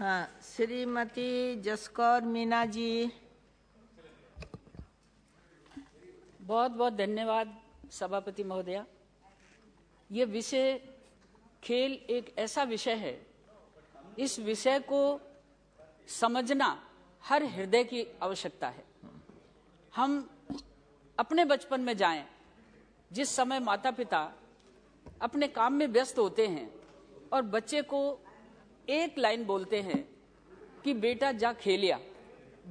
हाँ, श्रीमती जसकौर मीना जी। बहुत बहुत धन्यवाद सभापति महोदया। ये विषय खेल एक ऐसा विषय है, इस विषय को समझना हर हृदय की आवश्यकता है। हम अपने बचपन में जाएं, जिस समय माता पिता अपने काम में व्यस्त होते हैं और बच्चे को एक लाइन बोलते हैं कि बेटा जा खेलिया,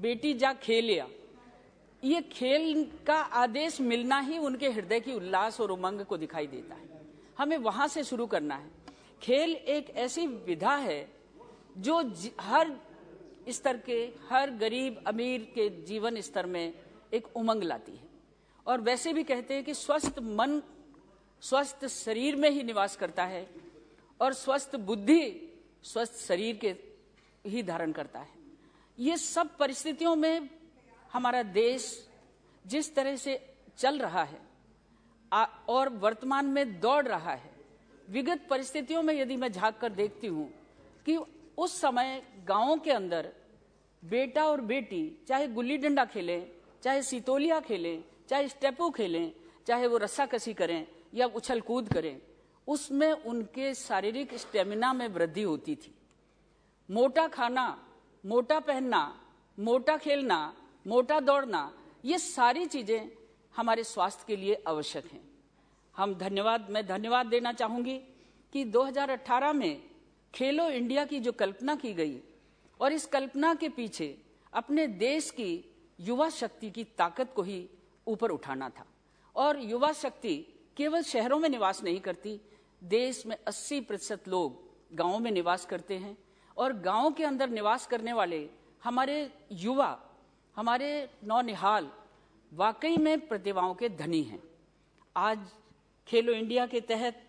बेटी जा खेलिया, ये खेल का आदेश मिलना ही उनके हृदय की उल्लास और उमंग को दिखाई देता है। हमें वहां से शुरू करना है। खेल एक ऐसी विधा है जो हर स्तर के, हर गरीब अमीर के जीवन स्तर में एक उमंग लाती है। और वैसे भी कहते हैं कि स्वस्थ मन स्वस्थ शरीर में ही निवास करता है और स्वस्थ बुद्धि स्वस्थ शरीर के ही धारण करता है। ये सब परिस्थितियों में हमारा देश जिस तरह से चल रहा है और वर्तमान में दौड़ रहा है, विगत परिस्थितियों में यदि मैं झांक कर देखती हूँ कि उस समय गाँव के अंदर बेटा और बेटी चाहे गुल्ली डंडा खेलें, चाहे सितोलिया खेलें, चाहे स्टेपू खेलें, चाहे वो रस्साकसी करें या उछल कूद करें, उसमें उनके शारीरिक स्टेमिना में वृद्धि होती थी। मोटा खाना, मोटा पहनना, मोटा खेलना, मोटा दौड़ना, ये सारी चीजें हमारे स्वास्थ्य के लिए आवश्यक हैं। मैं धन्यवाद देना चाहूंगी कि 2018 में खेलो इंडिया की जो कल्पना की गई और इस कल्पना के पीछे अपने देश की युवा शक्ति की ताकत को ही ऊपर उठाना था। और युवा शक्ति केवल शहरों में निवास नहीं करती, देश में 80% लोग गाँव में निवास करते हैं और गाँव के अंदर निवास करने वाले हमारे युवा, हमारे नौनिहाल वाकई में प्रतिभाओं के धनी हैं। आज खेलो इंडिया के तहत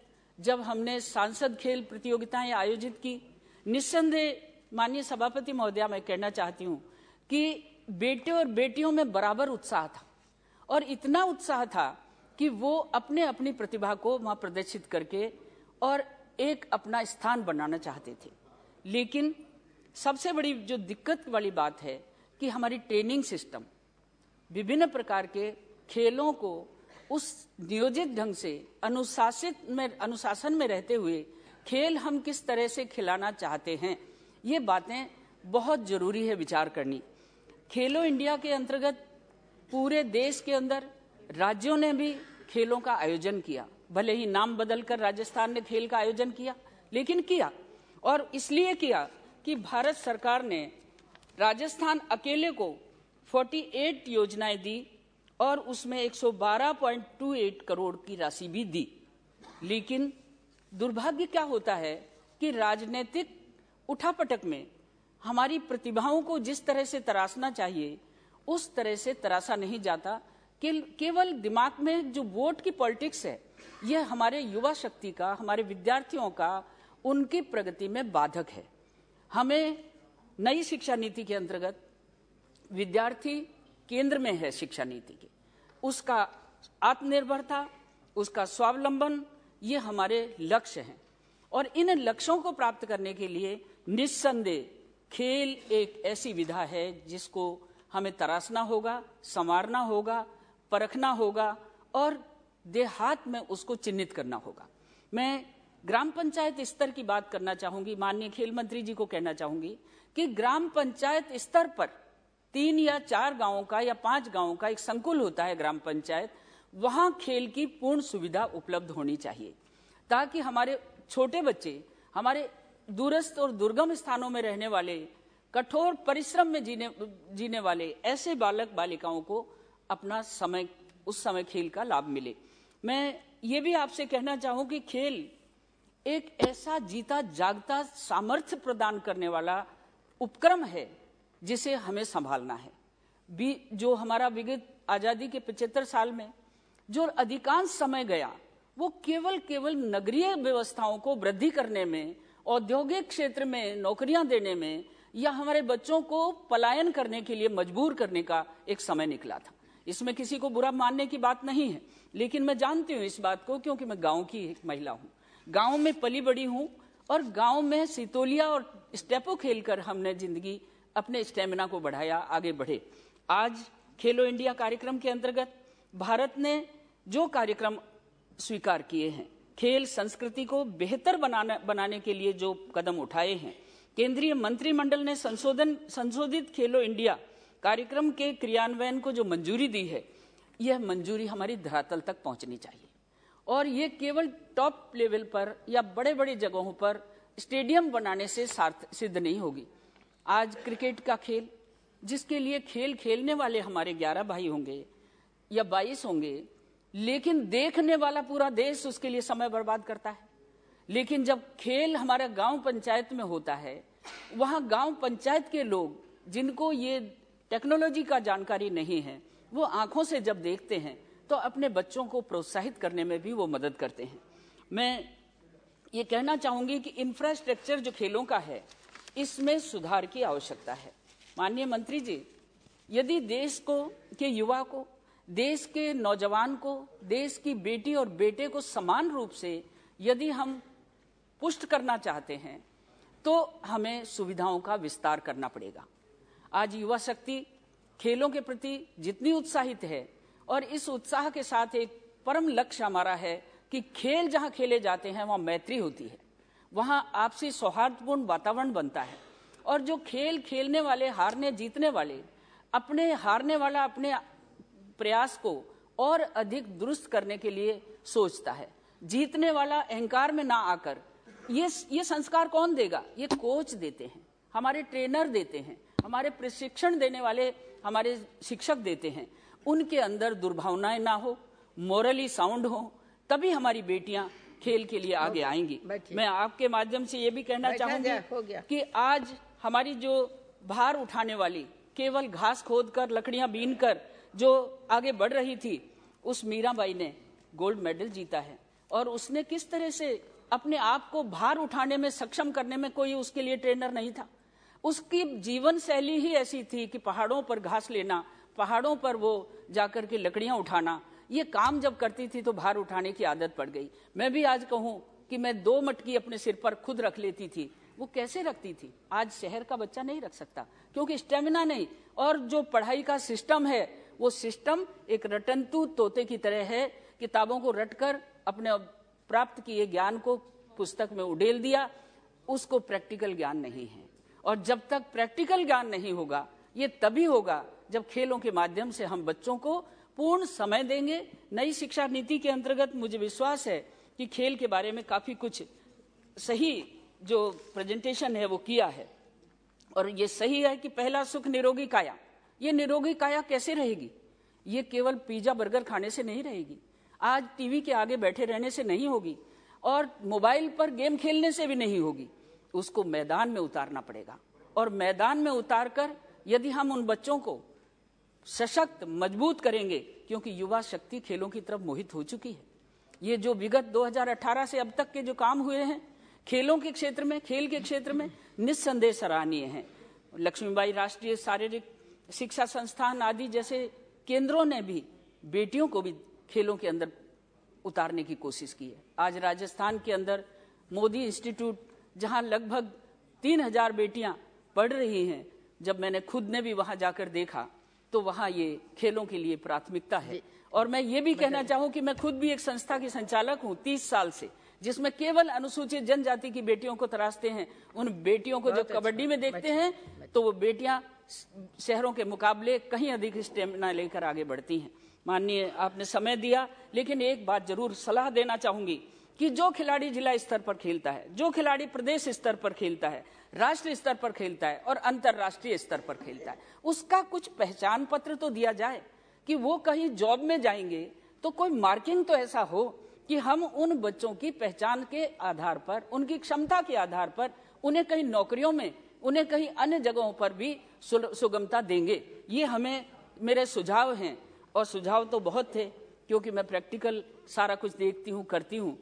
जब हमने सांसद खेल प्रतियोगिताएं आयोजित की, निस्संदेह माननीय सभापति महोदया मैं कहना चाहती हूं कि बेटे और बेटियों में बराबर उत्साह था और इतना उत्साह था कि वो अपने अपनी प्रतिभा को वहां प्रदर्शित करके और एक अपना स्थान बनाना चाहते थे। लेकिन सबसे बड़ी जो दिक्कत वाली बात है कि हमारी ट्रेनिंग सिस्टम विभिन्न प्रकार के खेलों को उस नियोजित ढंग से अनुशासन में रहते हुए खेल हम किस तरह से खिलाना चाहते हैं, ये बातें बहुत जरूरी है विचार करनी। खेलो इंडिया के अंतर्गत पूरे देश के अंदर राज्यों ने भी खेलों का आयोजन किया, भले ही नाम बदलकर राजस्थान ने खेल का आयोजन किया, लेकिन किया। और इसलिए किया कि भारत सरकार ने राजस्थान अकेले को 48 योजनाएं दी और उसमें 112.28 करोड़ की राशि भी दी। लेकिन दुर्भाग्य क्या होता है कि राजनीतिक उठापटक में हमारी प्रतिभाओं को जिस तरह से तराशना चाहिए उस तरह से तराशा नहीं जाता। केवल दिमाग में जो वोट की पॉलिटिक्स है, यह हमारे युवा शक्ति का, हमारे विद्यार्थियों का, उनकी प्रगति में बाधक है। हमें नई शिक्षा नीति के अंतर्गत विद्यार्थी केंद्र में है शिक्षा नीति के, उसका आत्मनिर्भरता, उसका स्वावलंबन, ये हमारे लक्ष्य हैं। और इन लक्ष्यों को प्राप्त करने के लिए निस्संदेह खेल एक ऐसी विधा है जिसको हमें तराशना होगा, संवारना होगा, परखना होगा और देहात में उसको चिन्हित करना होगा। मैं ग्राम पंचायत स्तर की बात करना चाहूंगी, माननीय खेल मंत्री जी को कहना चाहूंगी कि ग्राम पंचायत स्तर पर 3 या 4 गांवों का या 5 गांवों का एक संकुल होता है ग्राम पंचायत, वहां खेल की पूर्ण सुविधा उपलब्ध होनी चाहिए ताकि हमारे छोटे बच्चे, हमारे दूरस्थ और दुर्गम स्थानों में रहने वाले, कठोर परिश्रम में जीने वाले ऐसे बालक बालिकाओं को अपना समय, उस समय खेल का लाभ मिले। मैं ये भी आपसे कहना चाहूँ कि खेल एक ऐसा जीता जागता सामर्थ्य प्रदान करने वाला उपक्रम है जिसे हमें संभालना है। जो हमारा विगत आज़ादी के 75 साल में जो अधिकांश समय गया वो केवल नगरीय व्यवस्थाओं को वृद्धि करने में, औद्योगिक क्षेत्र में नौकरियां देने में या हमारे बच्चों को पलायन करने के लिए मजबूर करने का एक समय निकला था। इसमें किसी को बुरा मानने की बात नहीं है, लेकिन मैं जानती हूँ इस बात को क्योंकि मैं गाँव की एक महिला हूँ, गाँव में पली बड़ी हूँ और गांव में सितोलिया और स्टेपो खेलकर हमने जिंदगी अपने स्टेमिना को बढ़ाया, आगे बढ़े। आज खेलो इंडिया कार्यक्रम के अंतर्गत भारत ने जो कार्यक्रम स्वीकार किए हैं, खेल संस्कृति को बेहतर बनाने के लिए जो कदम उठाए हैं, केंद्रीय मंत्रिमंडल ने संशोधित खेलो इंडिया कार्यक्रम के क्रियान्वयन को जो मंजूरी दी है, यह मंजूरी हमारी धरातल तक पहुंचनी चाहिए। और ये केवल टॉप लेवल पर या बड़े बड़े जगहों पर स्टेडियम बनाने से सिद्ध नहीं होगी। आज क्रिकेट का खेल, जिसके लिए खेल खेलने वाले हमारे 11 भाई होंगे या 22 होंगे, लेकिन देखने वाला पूरा देश उसके लिए समय बर्बाद करता है। लेकिन जब खेल हमारा गांव पंचायत में होता है, वहां गांव पंचायत के लोग जिनको ये टेक्नोलॉजी का जानकारी नहीं है, वो आंखों से जब देखते हैं तो अपने बच्चों को प्रोत्साहित करने में भी वो मदद करते हैं। मैं ये कहना चाहूंगी कि इंफ्रास्ट्रक्चर जो खेलों का है, इसमें सुधार की आवश्यकता है। माननीय मंत्री जी, यदि देश को के युवा को, देश के नौजवान को, देश की बेटी और बेटे को समान रूप से यदि हम पुष्ट करना चाहते हैं तो हमें सुविधाओं का विस्तार करना पड़ेगा। आज युवा शक्ति खेलों के प्रति जितनी उत्साहित है, और इस उत्साह के साथ एक परम लक्ष्य हमारा है कि खेल जहां खेले जाते हैं वहां मैत्री होती है, वहां आपसी सौहार्दपूर्ण वातावरण बनता है। और जो खेल खेलने वाले, हारने जीतने वाले, अपने हारने वाला अपने प्रयास को और अधिक दुरुस्त करने के लिए सोचता है, जीतने वाला अहंकार में ना आकर, ये संस्कार कौन देगा? ये कोच देते हैं, हमारे ट्रेनर देते हैं, हमारे प्रशिक्षण देने वाले हमारे शिक्षक देते हैं। उनके अंदर दुर्भावनाएं ना हो, मोरली साउंड हो, तभी हमारी बेटियां खेल के लिए आगे आएंगी। मैं आपके माध्यम से ये भी कहना चाहूंगी कि आज हमारी जो भार उठाने वाली, केवल घास खोद कर, लकड़ियां बीन कर जो आगे बढ़ रही थी, उस मीराबाई ने गोल्ड मेडल जीता है। और उसने किस तरह से अपने आप को भार उठाने में सक्षम करने में कोई उसके लिए ट्रेनर नहीं था। उसकी जीवन शैली ही ऐसी थी कि पहाड़ों पर घास लेना, पहाड़ों पर वो जाकर के लकड़ियां उठाना, ये काम जब करती थी तो भार उठाने की आदत पड़ गई। मैं भी आज कहूं कि मैं 2 मटकी अपने सिर पर खुद रख लेती थी, वो कैसे रखती थी, आज शहर का बच्चा नहीं रख सकता, क्योंकि स्टेमिना नहीं। और जो पढ़ाई का सिस्टम है, वो सिस्टम एक रटंतु तोते की तरह है, किताबों को रटकर अपने प्राप्त किए ज्ञान को पुस्तक में उड़ेल दिया, उसको प्रैक्टिकल ज्ञान नहीं है। और जब तक प्रैक्टिकल ज्ञान नहीं होगा, ये तभी होगा जब खेलों के माध्यम से हम बच्चों को पूर्ण समय देंगे। नई शिक्षा नीति के अंतर्गत मुझे विश्वास है कि खेल के बारे में काफी कुछ सही जो प्रेजेंटेशन है वो किया है, और ये सही है कि पहला सुख निरोगी काया। ये निरोगी काया कैसे रहेगी? ये केवल पिज्जा बर्गर खाने से नहीं रहेगी, आज टीवी के आगे बैठे रहने से नहीं होगी, और मोबाइल पर गेम खेलने से भी नहीं होगी। उसको मैदान में उतारना पड़ेगा, और मैदान में उतारकर यदि हम उन बच्चों को सशक्त मजबूत करेंगे, क्योंकि युवा शक्ति खेलों की तरफ मोहित हो चुकी है। ये जो विगत 2018 से अब तक के जो काम हुए हैं खेलों के क्षेत्र में, खेल के क्षेत्र में, निस्संदेह सराहनीय है। लक्ष्मीबाई राष्ट्रीय शारीरिक शिक्षा संस्थान आदि जैसे केंद्रों ने भी बेटियों को भी खेलों के अंदर उतारने की कोशिश की है। आज राजस्थान के अंदर मोदी इंस्टीट्यूट, जहां लगभग 3000 बेटियां पढ़ रही हैं, जब मैंने खुद ने भी वहां जाकर देखा तो वहां ये खेलों के लिए प्राथमिकता है। और मैं ये भी कहना चाहूं कि मैं खुद भी एक संस्था की संचालक हूं 30 साल से, जिसमें केवल अनुसूचित जनजाति की बेटियों को तराशते हैं। उन बेटियों को जब कबड्डी में देखते हैं तो वो बेटियां शहरों के मुकाबले कहीं अधिक स्टेमिना लेकर आगे बढ़ती हैं। माननीय, आपने समय दिया, लेकिन एक बात जरूर सलाह देना चाहूंगी कि जो खिलाड़ी जिला स्तर पर खेलता है, जो खिलाड़ी प्रदेश स्तर पर खेलता है, राष्ट्रीय स्तर पर खेलता है और अंतर्राष्ट्रीय स्तर पर खेलता है, उसका कुछ पहचान पत्र तो दिया जाए कि वो कहीं जॉब में जाएंगे तो कोई मार्किंग तो ऐसा हो कि हम उन बच्चों की पहचान के आधार पर, उनकी क्षमता के आधार पर उन्हें कहीं नौकरियों में, उन्हें कहीं अन्य जगहों पर भी सुगमता देंगे। ये हमें, मेरे सुझाव हैं, और सुझाव तो बहुत थे, क्योंकि मैं प्रैक्टिकल सारा कुछ देखती हूँ, करती हूँ,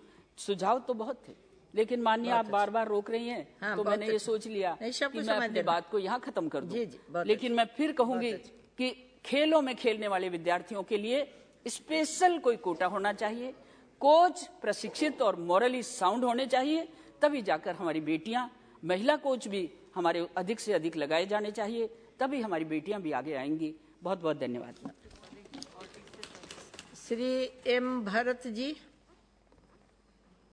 सुझाव तो बहुत थे, लेकिन मानिए आप बार बार रोक रही हैं, हाँ, तो मैंने ये सोच लिया कि मैं अपनी बात को यहाँ खत्म कर दूं। लेकिन मैं फिर कहूंगी कि खेलों में खेलने वाले विद्यार्थियों के लिए स्पेशल कोई कोटा होना चाहिए, कोच प्रशिक्षित और मॉरली साउंड होने चाहिए, तभी जाकर हमारी बेटियां, महिला कोच भी हमारे अधिक से अधिक लगाए जाने चाहिए, तभी हमारी बेटियां भी आगे आएंगी। बहुत बहुत धन्यवाद। श्री एम भारत जी।